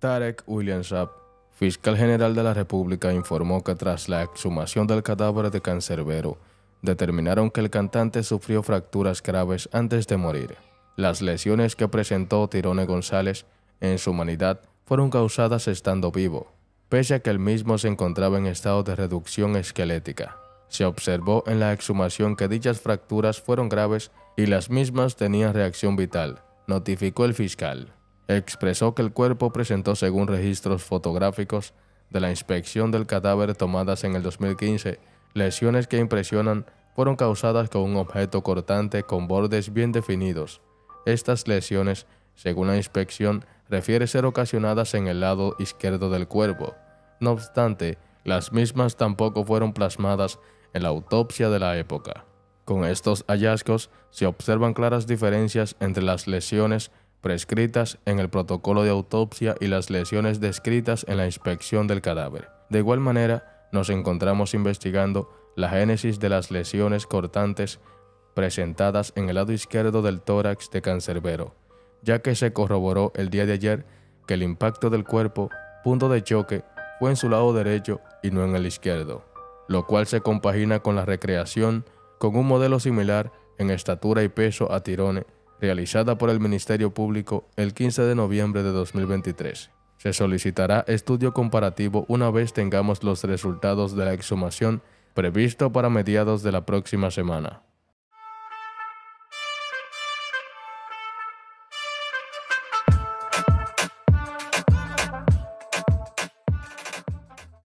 Tarek William Saab, fiscal general de la República, informó que tras la exhumación del cadáver de Canserbero, determinaron que el cantante sufrió fracturas graves antes de morir. Las lesiones que presentó Tirone González en su humanidad fueron causadas estando vivo, pese a que el mismo se encontraba en estado de reducción esquelética. Se observó en la exhumación que dichas fracturas fueron graves y las mismas tenían reacción vital, notificó el fiscal. Expresó que el cuerpo presentó, según registros fotográficos de la inspección del cadáver tomadas en el 2015, lesiones que impresionan fueron causadas con un objeto cortante con bordes bien definidos. Estas lesiones, según la inspección, refiere ser ocasionadas en el lado izquierdo del cuerpo. No obstante, las mismas tampoco fueron plasmadas en la autopsia de la época. Con estos hallazgos se observan claras diferencias entre las lesiones prescritas en el protocolo de autopsia y las lesiones descritas en la inspección del cadáver. De igual manera, nos encontramos investigando la génesis de las lesiones cortantes presentadas en el lado izquierdo del tórax de Canserbero, ya que se corroboró el día de ayer que el impacto del cuerpo, punto de choque, fue en su lado derecho y no en el izquierdo, lo cual se compagina con la recreación con un modelo similar en estatura y peso a Tirone, realizada por el Ministerio Público el 15 de noviembre de 2023. Se solicitará estudio comparativo una vez tengamos los resultados de la exhumación, previsto para mediados de la próxima semana.